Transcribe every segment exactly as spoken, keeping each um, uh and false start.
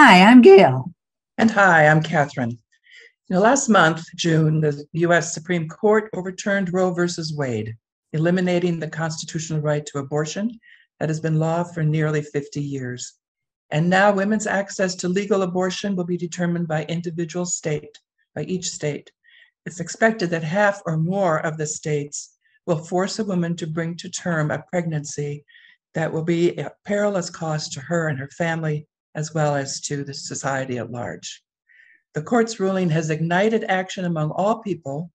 Hi, I'm Gail. And hi, I'm Catherine. You know, last month, June, the U S Supreme Court overturned Roe versus Wade, eliminating the constitutional right to abortion that has been law for nearly fifty years. And now women's access to legal abortion will be determined by individual state, by each state. It's expected that half or more of the states will force a woman to bring to term a pregnancy that will be a perilous cost to her and her family, as well as to the society at large. The court's ruling has ignited action among all people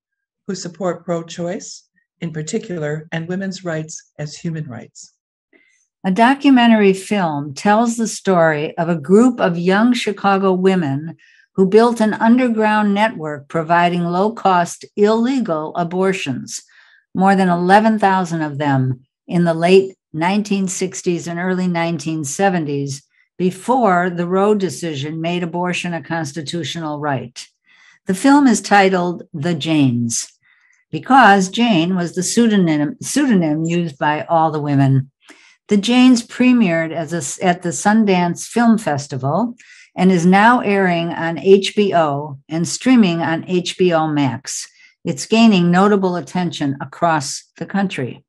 who support pro-choice, in particular, and women's rights as human rights. A documentary film tells the story of a group of young Chicago women who built an underground network providing low-cost illegal abortions, more than eleven thousand of them in the late nineteen sixties and early nineteen seventies, before the Roe decision made abortion a constitutional right. The film is titled The Janes, because Jane was the pseudonym, pseudonym used by all the women. The Janes premiered as a, at the Sundance Film Festival and is now airing on H B O and streaming on H B O Max. It's gaining notable attention across the country.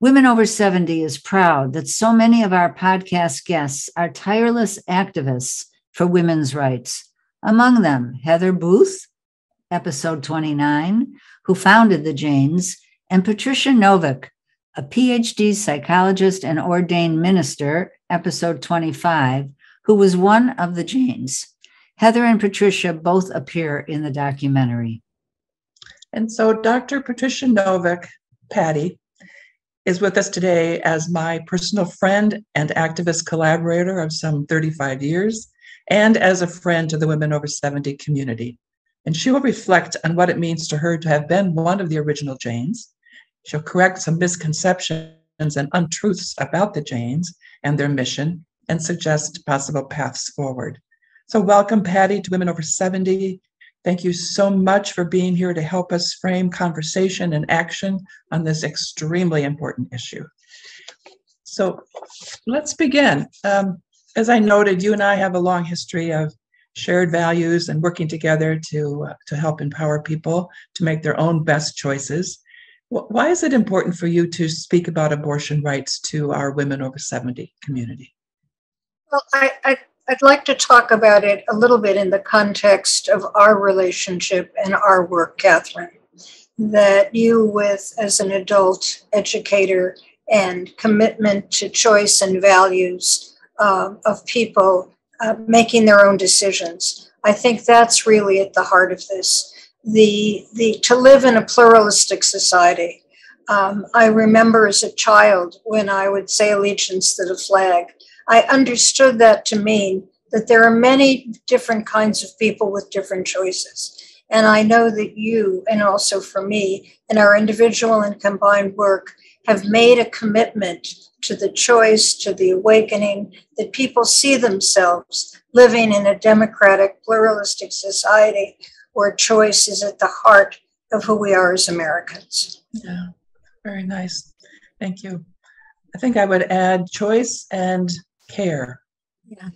Women Over seventy is proud that so many of our podcast guests are tireless activists for women's rights. Among them, Heather Booth, episode twenty-nine, who founded the Janes, and Patricia Novick, a P H D psychologist and ordained minister, episode twenty-five, who was one of the Janes. Heather and Patricia both appear in the documentary. And so Doctor Patricia Novick, Patty, is with us today as my personal friend and activist collaborator of some thirty-five years, and as a friend to the Women Over seventy community. And she will reflect on what it means to her to have been one of the original Janes. She'll correct some misconceptions and untruths about the Janes and their mission and suggest possible paths forward. So welcome, Patty, to Women Over seventy. Thank you so much for being here to help us frame conversation and action on this extremely important issue. So let's begin. Um, as I noted, you and I have a long history of shared values and working together to, uh, to help empower people to make their own best choices. Why is it important for you to speak about abortion rights to our Women Over seventy community? Well, I, I, I'd like to talk about it a little bit in the context of our relationship and our work, Catherine, that you with as an adult educator and commitment to choice and values uh, of people uh, making their own decisions. I think that's really at the heart of this. The, the to live in a pluralistic society. Um, I remember as a child when I would say allegiance to the flag, I understood that to mean that there are many different kinds of people with different choices. And I know that you, and also for me, in our individual and combined work, have made a commitment to the choice, to the awakening, that people see themselves living in a democratic, pluralistic society where choice is at the heart of who we are as Americans. Yeah, very nice. Thank you. I think I would add choice and care. Yeah.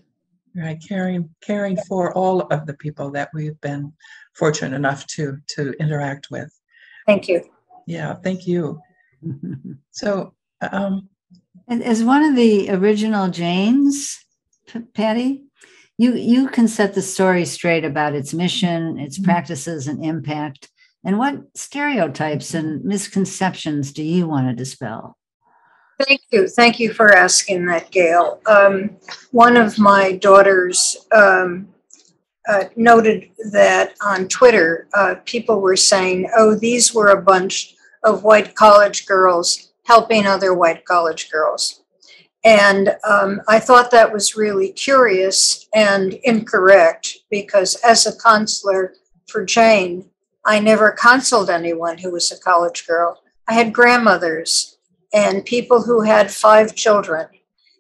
Right, caring, caring for all of the people that we've been fortunate enough to, to interact with. Thank you. Yeah, thank you. So, um, as one of the original Janes, Patty, You you can set the story straight about its mission, its practices and impact. And what stereotypes and misconceptions do you want to dispel? Thank you. Thank you for asking that, Gail. Um, one of my daughters um, uh, noted that on Twitter, uh, people were saying, oh, these were a bunch of white college girls helping other white college girls. And um, I thought that was really curious and incorrect, because as a counselor for Jane, I never counseled anyone who was a college girl. I had grandmothers and people who had five children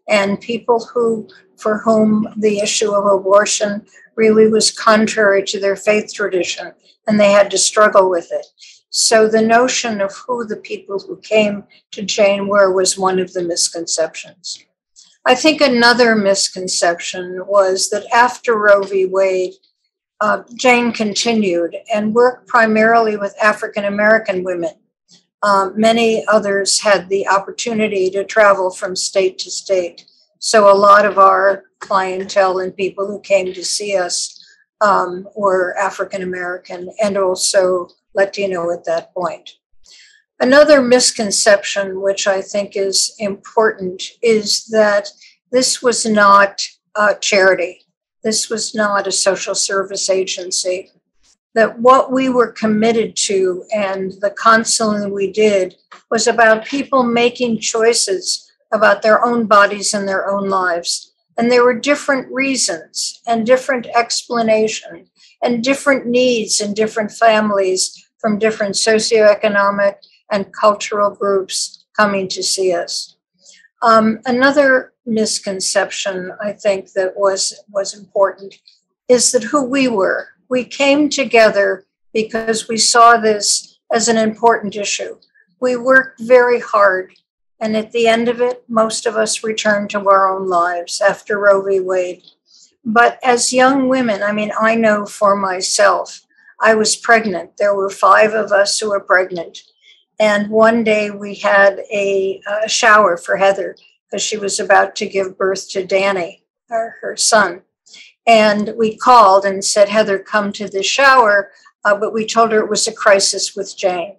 and people who, for whom the issue of abortion really was contrary to their faith tradition, and they had to struggle with it. So the notion of who the people who came to Jane were was one of the misconceptions. I think another misconception was that after Roe v. Wade, uh, Jane continued and worked primarily with African-American women. Uh, many others had the opportunity to travel from state to state. So a lot of our clientele and people who came to see us um, were African-American and also Latino at that point. Another misconception, which I think is important, is that this was not a charity. This was not a social service agency. That what we were committed to and the counseling we did was about people making choices about their own bodies and their own lives. And there were different reasons and different explanation and different needs in different families from different socioeconomic and cultural groups coming to see us. Um, another misconception, I think, that was, was important is that who we were. We came together because we saw this as an important issue. We worked very hard, and at the end of it, most of us returned to our own lives after Roe v. Wade. But as young women, I mean, I know for myself, I was pregnant. There were five of us who were pregnant. And one day we had a, a shower for Heather because she was about to give birth to Danny, her, her son. And we called and said, Heather, come to the shower. Uh, but we told her it was a crisis with Jane.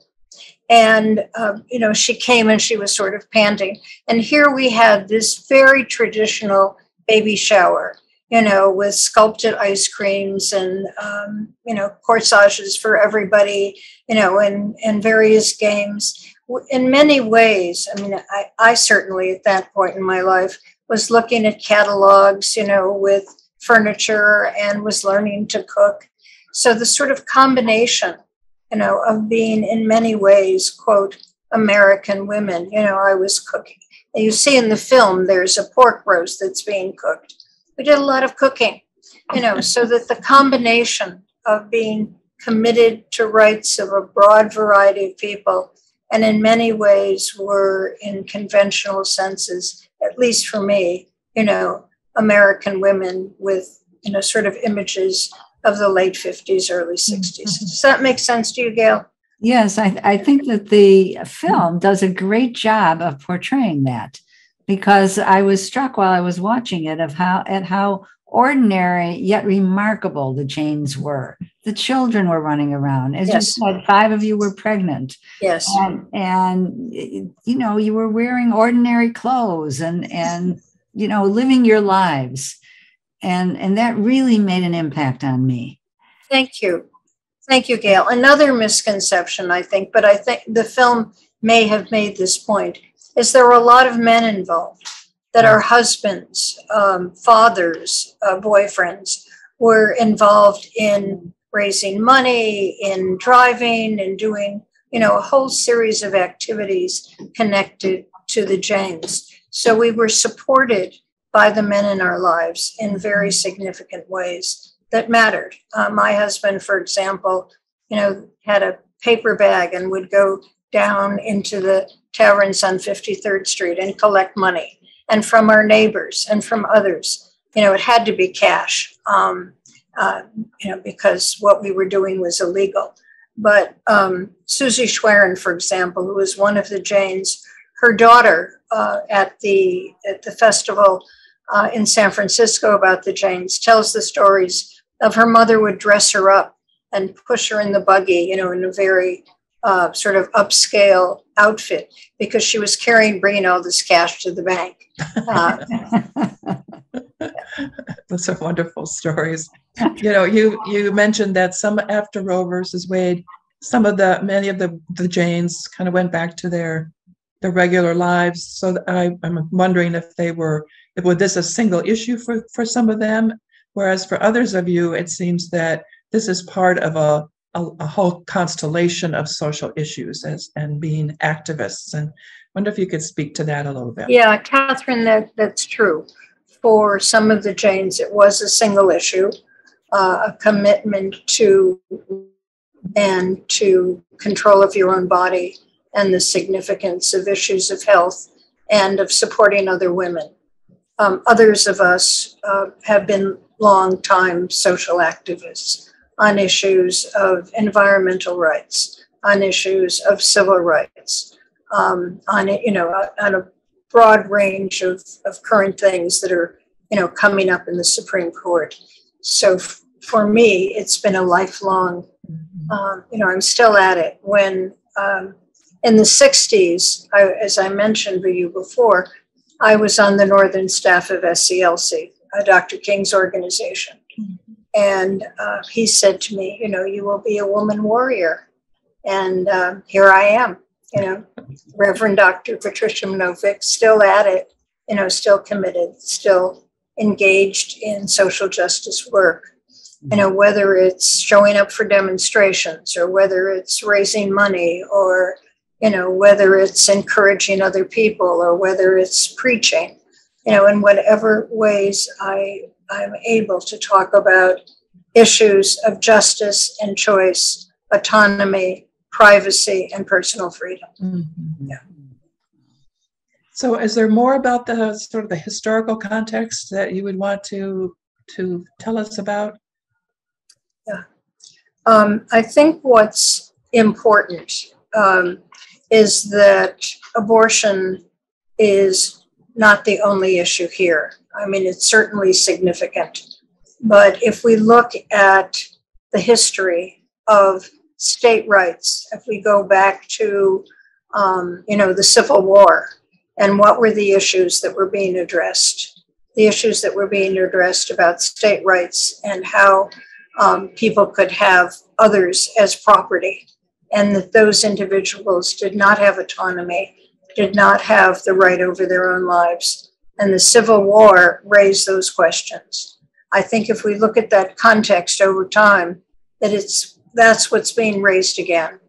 And, uh, you know, she came and she was sort of panting. And here we had this very traditional baby shower, you know, with sculpted ice creams and, um, you know, corsages for everybody, you know, and, and various games. In many ways, I mean, I, I certainly at that point in my life was looking at catalogs, you know, with furniture and was learning to cook. So the sort of combination, you know, of being in many ways, quote, American women, you know, I was cooking. And you see in the film, there's a pork roast that's being cooked. We did a lot of cooking, you know, so that the combination of being committed to rights of a broad variety of people, and in many ways were in conventional senses, at least for me, you know, American women with, you know, sort of images of the late fifties, early sixties. Does that make sense to you, Gail? Yes, I, I think that the film does a great job of portraying that, because I was struck while I was watching it of how at how ordinary yet remarkable the Janes were. The children were running around. As yes. you said, five of you were pregnant. Yes. And, and, you know, you were wearing ordinary clothes and, and, you know, living your lives. And, and that really made an impact on me. Thank you. Thank you, Gail. Another misconception, I think, but I think the film may have made this point, is there were a lot of men involved that our husbands, um, fathers, uh, boyfriends were involved in raising money, in driving and doing, you know, a whole series of activities connected to the Janes. So we were supported by the men in our lives in very significant ways that mattered. Uh, my husband, for example, you know, had a paper bag and would go down into the taverns on fifty-third Street and collect money, and from our neighbors and from others. You know, it had to be cash, um, uh, you know, because what we were doing was illegal. But um, Susie Schwerin, for example, who was one of the Janes, her daughter uh, at the at the festival uh, in San Francisco about the Janes tells the stories of her mother would dress her up and push her in the buggy, you know, in a very Uh, sort of upscale outfit, because she was carrying, bringing all this cash to the bank. Uh, Those are wonderful stories. You know, you you mentioned that some after Roe versus Wade, some of the many of the the Janes kind of went back to their their regular lives. So I, I'm wondering if they were, if, was this a single issue for for some of them, whereas for others of you, it seems that this is part of a. A, a whole constellation of social issues as, and being activists. And I wonder if you could speak to that a little bit. Yeah, Catherine, that, that's true. For some of the Janes, it was a single issue, uh, a commitment to and to control of your own body and the significance of issues of health and of supporting other women. Um, others of us uh, have been long-time social activists on issues of environmental rights, on issues of civil rights, um, on you know on a broad range of, of current things that are you know coming up in the Supreme Court. So f- for me, it's been a lifelong. Um, you know, I'm still at it. When um, in the sixties, I, as I mentioned to you before, I was on the northern staff of S C L C, uh, Doctor King's organization. Mm-hmm. And uh, he said to me, you know, you will be a woman warrior. And uh, here I am, you know, Reverend Doctor Patricia Novick, still at it, you know, still committed, still engaged in social justice work. You know, whether it's showing up for demonstrations or whether it's raising money or, you know, whether it's encouraging other people or whether it's preaching, you know, in whatever ways I, I'm able to talk about issues of justice and choice, autonomy, privacy, and personal freedom. Mm-hmm. Yeah. So is there more about the sort of the historical context that you would want to to tell us about? Yeah, um, I think what's important um, is that abortion is not the only issue here. I mean, it's certainly significant. But if we look at the history of state rights, if we go back to, um, you know, the Civil War and what were the issues that were being addressed, the issues that were being addressed about state rights and how Um, people could have others as property, and that those individuals did not have autonomy, did not have the right over their own lives. And the Civil War raised those questions. I think if we look at that context over time, that it's that's what's being raised again,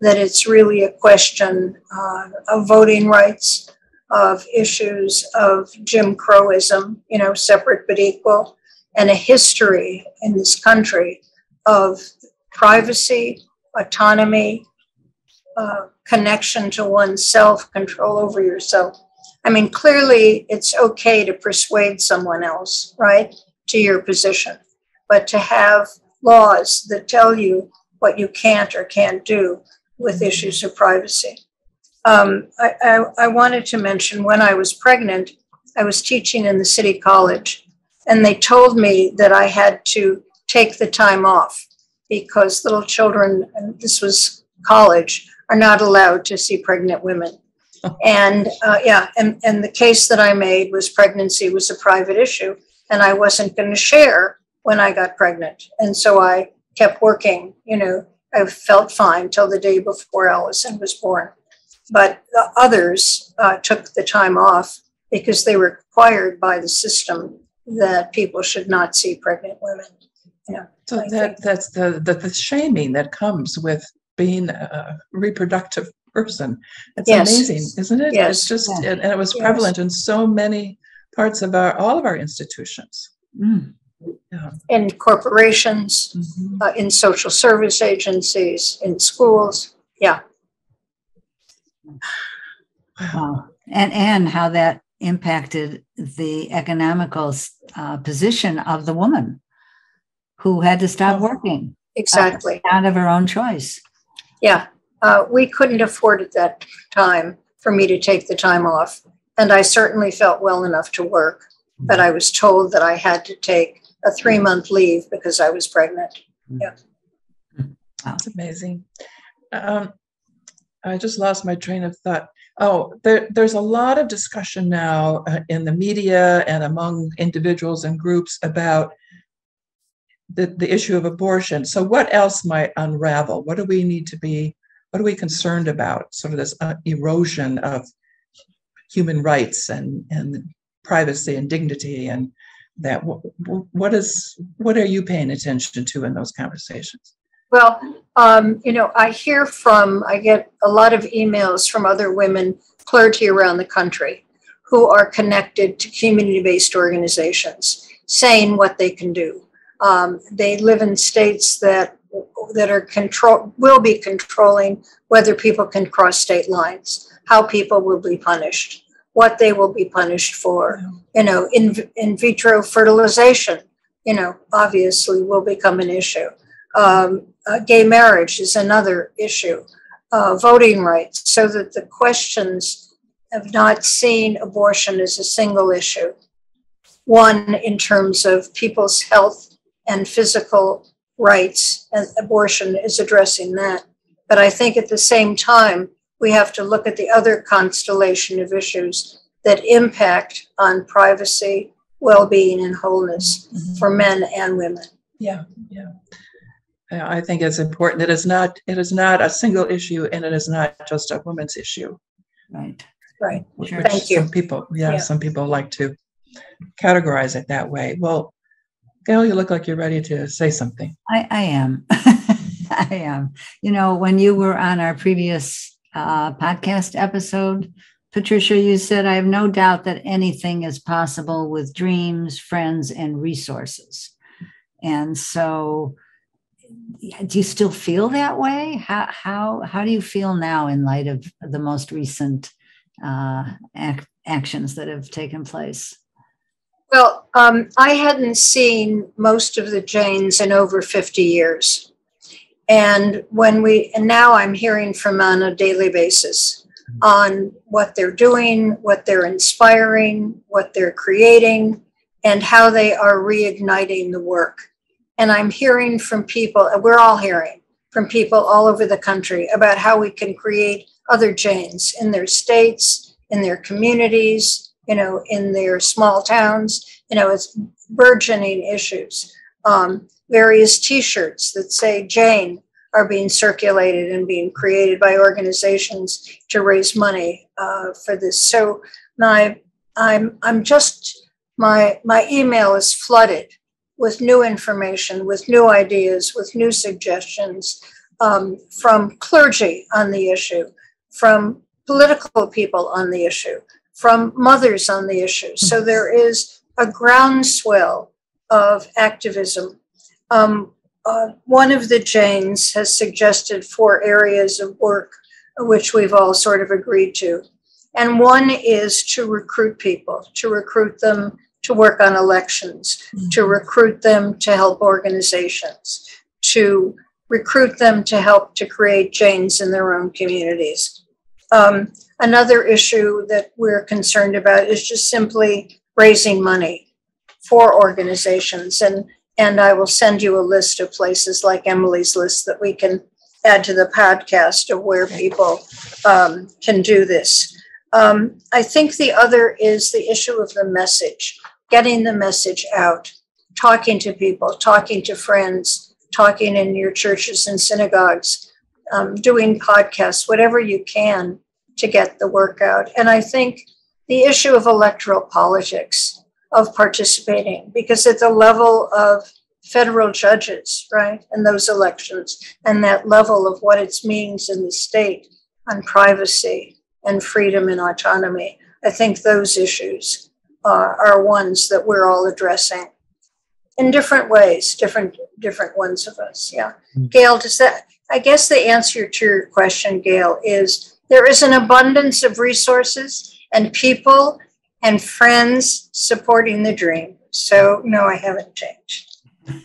that it's really a question uh, of voting rights, of issues of Jim Crowism, you know, separate but equal, and a history in this country of privacy, autonomy, uh, connection to oneself, control over yourself. I mean, clearly it's okay to persuade someone else, right, to your position, but to have laws that tell you what you can't or can't do with issues of privacy. Um, I, I, I wanted to mention when I was pregnant, I was teaching in the city college. And they told me that I had to take the time off because little children, and this was college, are not allowed to see pregnant women. And uh, yeah, and, and the case that I made was pregnancy was a private issue and I wasn't going to share when I got pregnant. And so I kept working, you know, I felt fine till the day before Allison was born. But the others uh, took the time off because they were required by the system that people should not see pregnant women. You know, so I that that's the, the the shaming that comes with being a reproductive person. It's yes. amazing, isn't it? Yes. It's just, yeah. and, and it was yes. prevalent in so many parts of our, all of our institutions. Mm. Yeah. In corporations, mm-hmm. uh, in social service agencies, in schools. Yeah. Wow. And, and how that impacted the economical uh, position of the woman who had to stop working. Exactly. Uh, out of her own choice. Yeah. Uh, we couldn't afford at that time for me to take the time off. And I certainly felt well enough to work, but I was told that I had to take a three month leave because I was pregnant. Yeah. That's amazing. Um, I just lost my train of thought. Oh, there, there's a lot of discussion now uh, in the media and among individuals and groups about the, the issue of abortion. So what else might unravel? What do we need to be, what are we concerned about? Sort of this uh, erosion of human rights and, and privacy and dignity and that. What, what is, what are you paying attention to in those conversations? Well, um, you know, I hear from, I get a lot of emails from other women, clergy around the country, who are connected to community-based organizations, saying what they can do. Um, they live in states that that are control will be controlling whether people can cross state lines, how people will be punished, what they will be punished for. You know, in, in vitro fertilization, you know, obviously will become an issue. Um, uh, gay marriage is another issue. Uh, voting rights, so that the questions have not seen abortion as a single issue. One, in terms of people's health and physical rights, and abortion is addressing that. But I think at the same time, we have to look at the other constellation of issues that impact on privacy, well-being, and wholeness mm-hmm. for men and women. Yeah, yeah. I think it's important. It is not. It is not a single issue, and it is not just a woman's issue. Right. Right. Which Thank you. Some people, yeah, yeah, some people like to categorize it that way. Well, Gail, you look like you're ready to say something. I, I am. I am. You know, when you were on our previous uh, podcast episode, Patricia, you said, "I have no doubt that anything is possible with dreams, friends, and resources." And so, do you still feel that way? How how how do you feel now in light of the most recent uh, ac- actions that have taken place? Well, um, I hadn't seen most of the Janes in over fifty years, and when we and now I'm hearing from on a daily basis on what they're doing, what they're inspiring, what they're creating, and how they are reigniting the work. And I'm hearing from people, we're all hearing from people all over the country about how we can create other Janes in their states, in their communities, you know, in their small towns. You know, it's burgeoning issues. Um, various T-shirts that say Jane are being circulated and being created by organizations to raise money uh, for this. So my, I'm, I'm just, my, my email is flooded with new information, with new ideas, with new suggestions um, from clergy on the issue, from political people on the issue, from mothers on the issue. So there is a groundswell of activism. Um, uh, one of the Janes has suggested four areas of work, which we've all sort of agreed to. And one is to recruit people, to recruit them to work on elections, mm-hmm. to recruit them to help organizations, to recruit them to help to create Janes in their own communities. Um, another issue that we're concerned about is just simply raising money for organizations. And, and I will send you a list of places like Emily's List that we can add to the podcast of where people um, can do this. Um, I think the other is the issue of the message, getting the message out, talking to people, talking to friends, talking in your churches and synagogues, um, doing podcasts, whatever you can to get the work out. And I think the issue of electoral politics, of participating, because at the level of federal judges, right, and those elections, and that level of what it means in the state on privacy and freedom and autonomy. I think those issues uh, are ones that we're all addressing in different ways, different different ones of us, yeah. Mm-hmm. Gail, does that, I guess the answer to your question, Gail, is there is an abundance of resources and people and friends supporting the dream. So no, I haven't changed.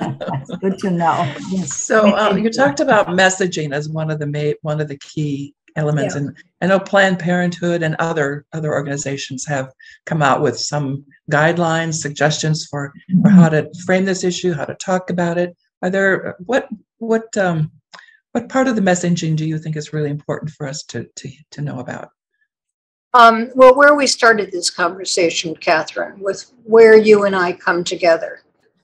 That's good to know. Yes. So um, you talked about messaging as one of the ma- one of the key elements. Yeah. And I know Planned Parenthood and other other organizations have come out with some guidelines, suggestions for, for how to frame this issue, how to talk about it. Are there what what um, what part of the messaging do you think is really important for us to to, to know about? Um, well, where we started this conversation, Catherine, with where you and I come together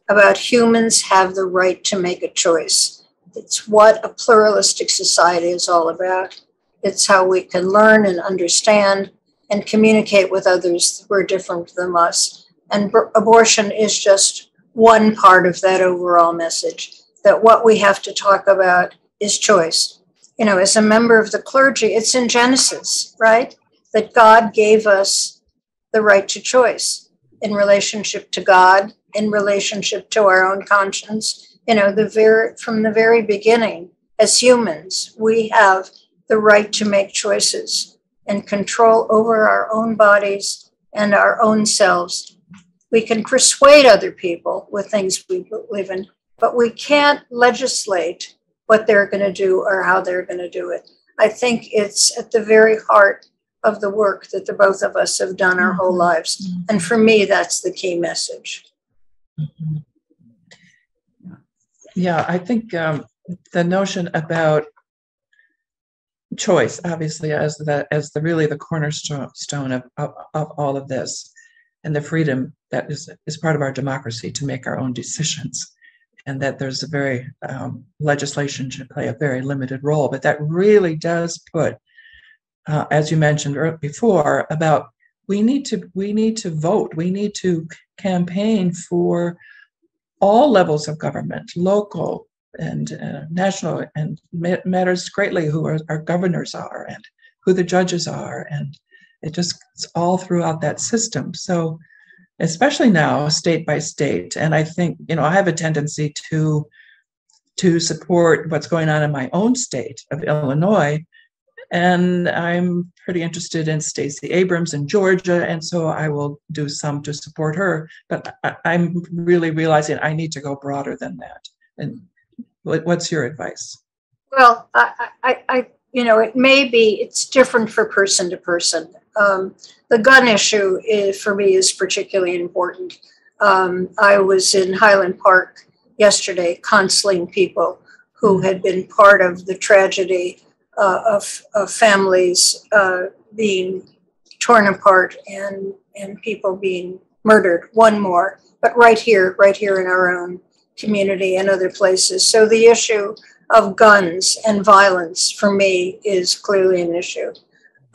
about humans have the right to make a choice. It's what a pluralistic society is all about. It's how we can learn and understand and communicate with others who are different from us. And b- abortion is just one part of that overall message, that what we have to talk about is choice. You know, as a member of the clergy, it's in Genesis, right? That God gave us the right to choice in relationship to God, in relationship to our own conscience. You know, the very, from the very beginning, as humans, we have the right to make choices. and control over our own bodies and our own selves. We can persuade other people with things we believe in, but we can't legislate what they're going to do or how they're going to do it. I think it's at the very heart of the work that the both of us have done our whole lives. And for me, that's the key message. Yeah, I think um, the notion about choice, obviously, as the, as the really the cornerstone of, of, of all of this, and the freedom that is, is part of our democracy to make our own decisions, and that there's a very, um, legislation should play a very limited role, but that really does put, uh, as you mentioned before, about we need to, we need to vote, we need to campaign for all levels of government, local and uh, national, and it matters greatly who our, our governors are and who the judges are, and it just, it's all throughout that system. So especially now, state by state. And I think, you know, I have a tendency to, to support what's going on in my own state of Illinois. And I'm pretty interested in Stacey Abrams in Georgia. And so I will do some to support her. But I, I'm really realizing I need to go broader than that. And what's your advice? Well, I, I, I you know, it may be, it's different for person to person. Um, the gun issue is, for me, is particularly important. Um, I was in Highland Park yesterday counseling people who had been part of the tragedy uh, of, of families uh, being torn apart and, and people being murdered, one more, but right here, right here in our own community and other places. So the issue of guns and violence for me is clearly an issue.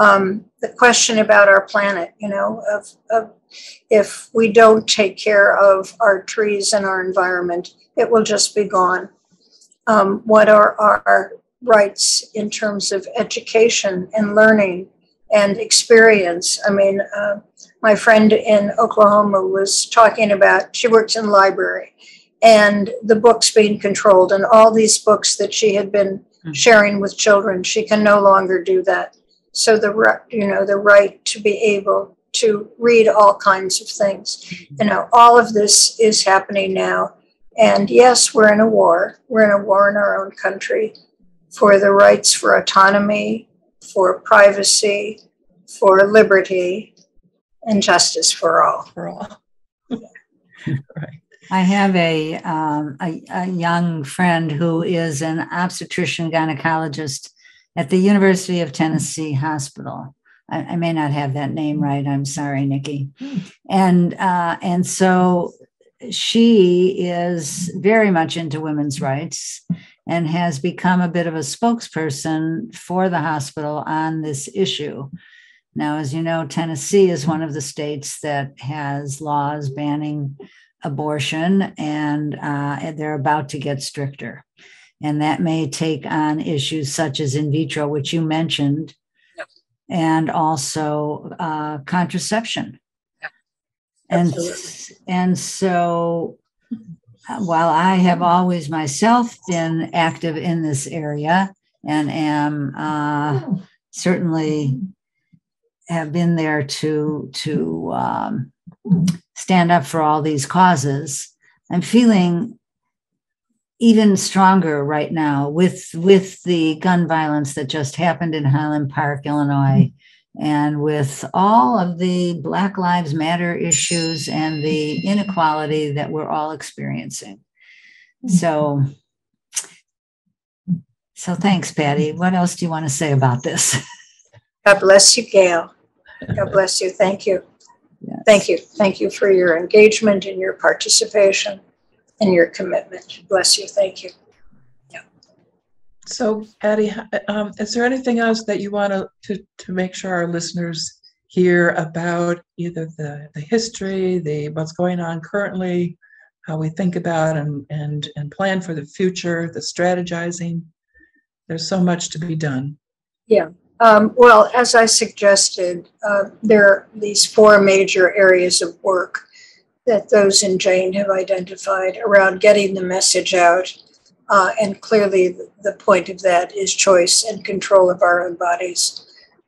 Um, the question about our planet, you know, of, of if we don't take care of our trees and our environment, it will just be gone. Um, what are our rights in terms of education and learning and experience? I mean, uh, my friend in Oklahoma was talking about, she works in a library, and the books being controlled, and all these books that she had been sharing with children, she can no longer do that. So the, you know, the right to be able to read all kinds of things, you know, all of this is happening now. And yes, we're in a war. We're in a war in our own country for the rights, for autonomy, for privacy, for liberty, and justice for all. For all. Right. I have a, um, a, a young friend who is an obstetrician gynecologist at the University of Tennessee Hospital. I, I may not have that name right. I'm sorry, Nikki. And uh, and so she is very much into women's rights and has become a bit of a spokesperson for the hospital on this issue. Now, as you know, Tennessee is one of the states that has laws banning abortion, and uh, they're about to get stricter. And that may take on issues such as in vitro, which you mentioned, yep. And also uh, contraception. Yep. And, and so while I have always myself been active in this area and am uh, certainly have been there to, to um, stand up for all these causes, I'm feeling even stronger right now with with the gun violence that just happened in Highland Park, Illinois, and with all of the Black Lives Matter issues and the inequality that we're all experiencing. So, so thanks, Patty. What else do you want to say about this? God bless you, Gail. God bless you. Thank you. Yes. Thank you. Thank you for your engagement and your participation and your commitment. Bless you. Thank you. Yeah. So, Patty, um, is there anything else that you want to, to, to make sure our listeners hear about either the, the history, the what's going on currently, how we think about and, and, and plan for the future, the strategizing? There's so much to be done. Yeah. Um, well, as I suggested, uh, there are these four major areas of work that those in Jane have identified around getting the message out. Uh, and clearly the, the point of that is choice and control of our own bodies.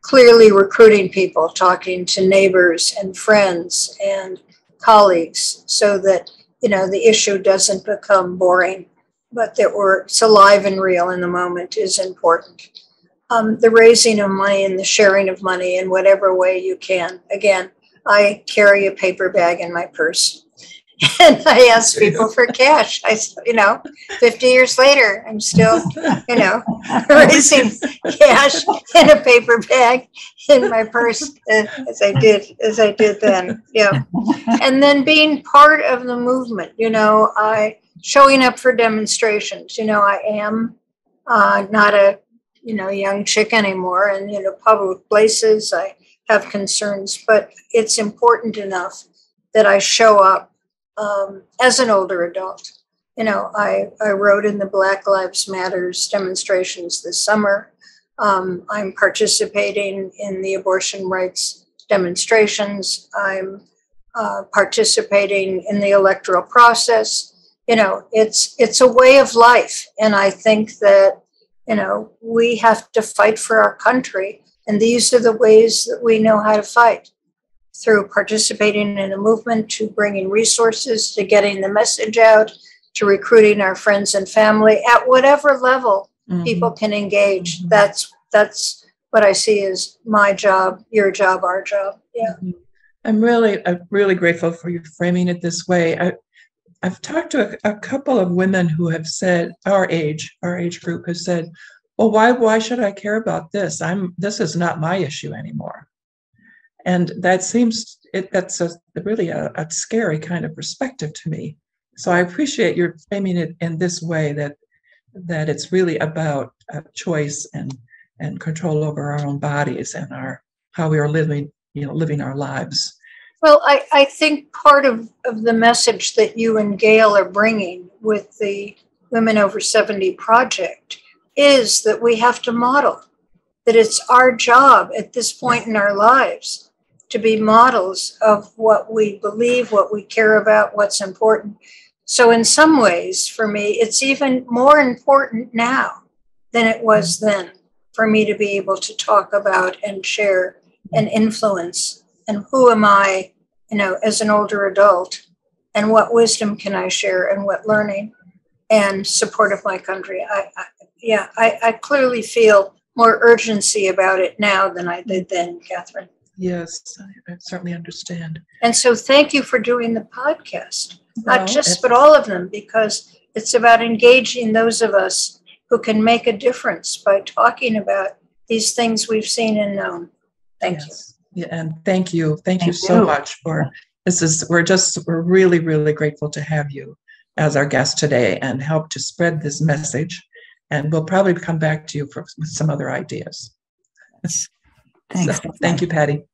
clearly recruiting people, talking to neighbors and friends and colleagues so that, you know, the issue doesn't become boring, but that we're, it's alive and real in the moment is important. Um, the raising of money and the sharing of money in whatever way you can. Again, I carry a paper bag in my purse. And I ask people for cash. I, you know, fifty years later, I'm still, you know, raising cash in a paper bag in my purse as I did, as I did then. Yeah. And then being part of the movement, you know, I showing up for demonstrations, you know, I am uh, not a, you know, young chick anymore. And, you know, public places, I have concerns, but it's important enough that I show up. Um, as an older adult, you know, I, I wrote in the Black Lives Matters demonstrations this summer. Um, I'm participating in the abortion rights demonstrations. I'm uh, participating in the electoral process. You know, it's, it's a way of life. And I think that, you know, we have to fight for our country. And these are the ways that we know how to fight. Through participating in a movement, to bringing resources, to getting the message out, to recruiting our friends and family at whatever level mm-hmm. people can engage. Mm-hmm. That's that's what I see as my job, your job, our job. Yeah, I'm really I'm really grateful for you framing it this way. I, I've talked to a, a couple of women who have said our age, our age group has said, "Well, why why should I care about this? I'm this is not my issue anymore." And that seems, it, that's a, really a, a scary kind of perspective to me. So I appreciate your framing it in this way, that that it's really about uh, choice and and control over our own bodies and our how we are living, you know, living our lives. Well, I, I think part of, of the message that you and Gail are bringing with the Women Over seventy project is that we have to model, that it's our job at this point in our lives to be models of what we believe, what we care about, what's important. So in some ways, for me, it's even more important now than it was then for me to be able to talk about and share and influence. And who am I, you know, as an older adult? And what wisdom can I share, and what learning and support of my country? I, I yeah, I, I clearly feel more urgency about it now than I did then, Catherine. Yes, I certainly understand. And so thank you for doing the podcast, well, not just, but all of them, because it's about engaging those of us who can make a difference by talking about these things we've seen and known. Thank yes. you. Yeah, and thank you. Thank, thank you so you. much for this. Is, we're just, we're really, really grateful to have you as our guest today and help to spread this message. And we'll probably come back to you for, with some other ideas. Thanks. So, thank you, Patty.